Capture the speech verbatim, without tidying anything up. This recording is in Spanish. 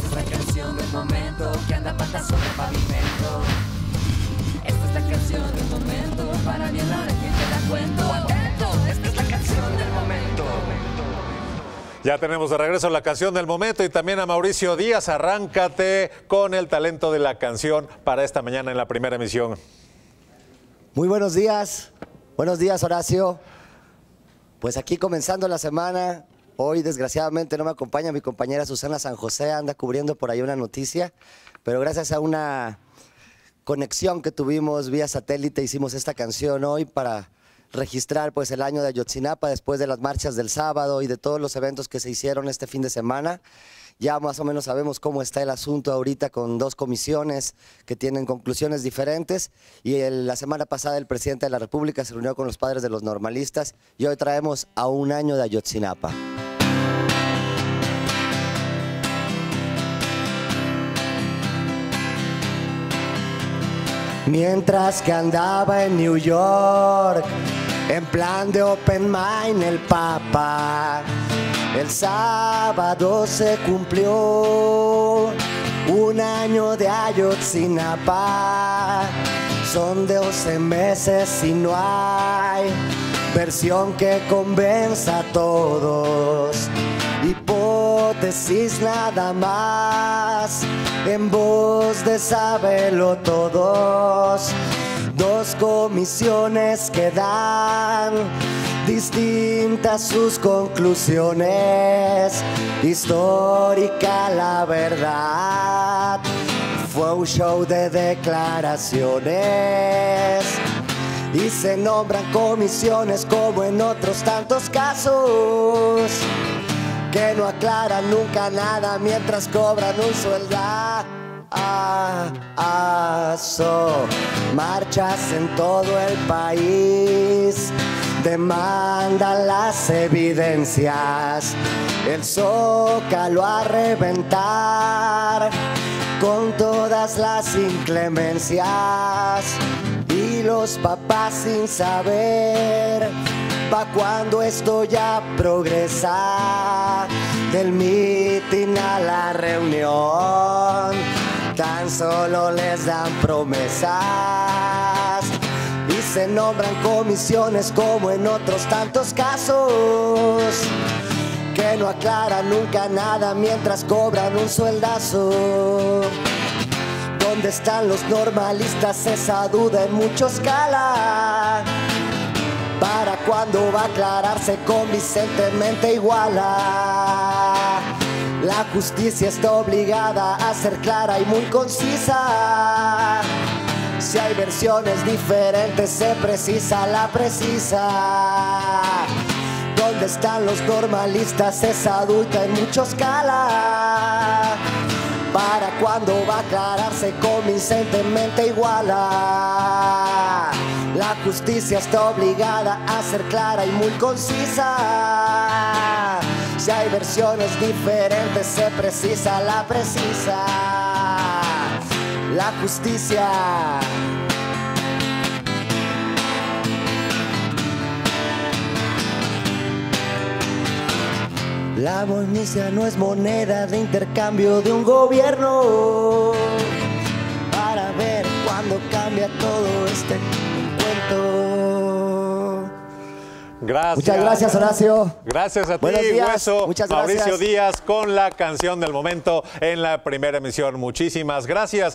Esta es la canción del momento que anda patas sobre el pavimento. Esta es la canción del momento para violar a quien te la cuento. Atento, esta es la canción del momento. Ya tenemos de regreso la canción del momento y también a Mauricio Díaz. Arráncate con el talento de la canción para esta mañana en la primera emisión. Muy buenos días. Buenos días, Horacio. Pues aquí comenzando la semana. Hoy desgraciadamente no me acompaña mi compañera Susana San José, anda cubriendo por ahí una noticia, pero gracias a una conexión que tuvimos vía satélite hicimos esta canción hoy para registrar pues el año de Ayotzinapa después de las marchas del sábado y de todos los eventos que se hicieron este fin de semana. Ya más o menos sabemos cómo está el asunto ahorita con dos comisiones que tienen conclusiones diferentes y el, la semana pasada el presidente de la República se reunió con los padres de los normalistas y hoy traemos a un año de Ayotzinapa. Mientras que andaba en New York, en plan de open mind el Papa, el sábado se cumplió un año de Ayotzinapa. Son doce meses y no hay versión que convenza a todos. Hipótesis nada más, en voz de sábelo todos. Dos comisiones que dan distintas sus conclusiones. Histórica la verdad, fue un show de declaraciones. Y se nombran comisiones como en otros tantos casos, que no aclaran nunca nada mientras cobran un sueldazo. Marchas en todo el país, demandan las evidencias. El Zócalo a reventar con todas las inclemencias. Y los papás sin saber pa' cuando esto ya progresa, del mitin a la reunión, tan solo les dan promesas. Y se nombran comisiones como en otros tantos casos, que no aclaran nunca nada mientras cobran un sueldazo. ¿Dónde están los normalistas? Esa duda en muchos cala. ¿Para cuándo va a aclararse convincentemente Iguala? La justicia está obligada a ser clara y muy concisa. Si hay versiones diferentes, se precisa la precisa. ¿Dónde están los normalistas? Es adulta en muchos cala. ¿Para cuándo va a aclararse convincentemente Iguala? La justicia está obligada a ser clara y muy concisa. Si hay versiones diferentes, se precisa la precisa. La justicia. La amnistía no es moneda de intercambio de un gobierno, para ver cuándo cambia todo este cuento. Gracias. Muchas gracias, Horacio. Gracias a ti, Hueso. Muchas gracias. Mauricio Díaz con la canción del momento en la primera emisión. Muchísimas gracias.